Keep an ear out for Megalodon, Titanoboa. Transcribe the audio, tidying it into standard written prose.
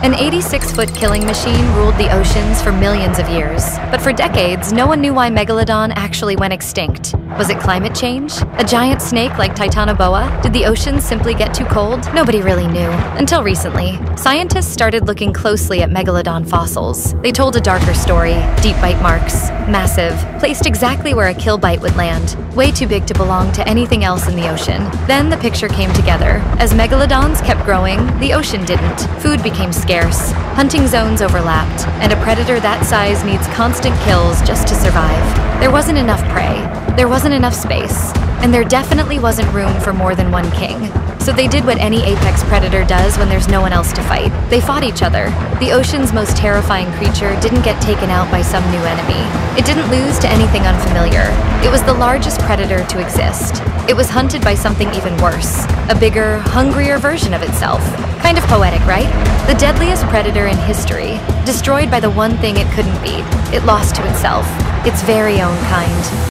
An 86-foot killing machine ruled the oceans for millions of years. But for decades, no one knew why Megalodon actually went extinct. Was it climate change? A giant snake like Titanoboa? Did the oceans simply get too cold? Nobody really knew. Until recently, scientists started looking closely at Megalodon fossils. They told a darker story. Deep bite marks. Massive. Placed exactly where a kill bite would land. Way too big to belong to anything else in the ocean. Then the picture came together. As Megalodons kept growing, the ocean didn't. Food became scarce, hunting zones overlapped, and a predator that size needs constant kills just to survive. There wasn't enough prey, there wasn't enough space, and there definitely wasn't room for more than one king. So they did what any apex predator does when there's no one else to fight. They fought each other. The ocean's most terrifying creature didn't get taken out by some new enemy. It didn't lose to anything unfamiliar. It was the largest predator to exist. It was hunted by something even worse, a bigger, hungrier version of itself. Kind of poetic, right? The deadliest predator in history, destroyed by the one thing it couldn't beat. It lost to itself, its very own kind.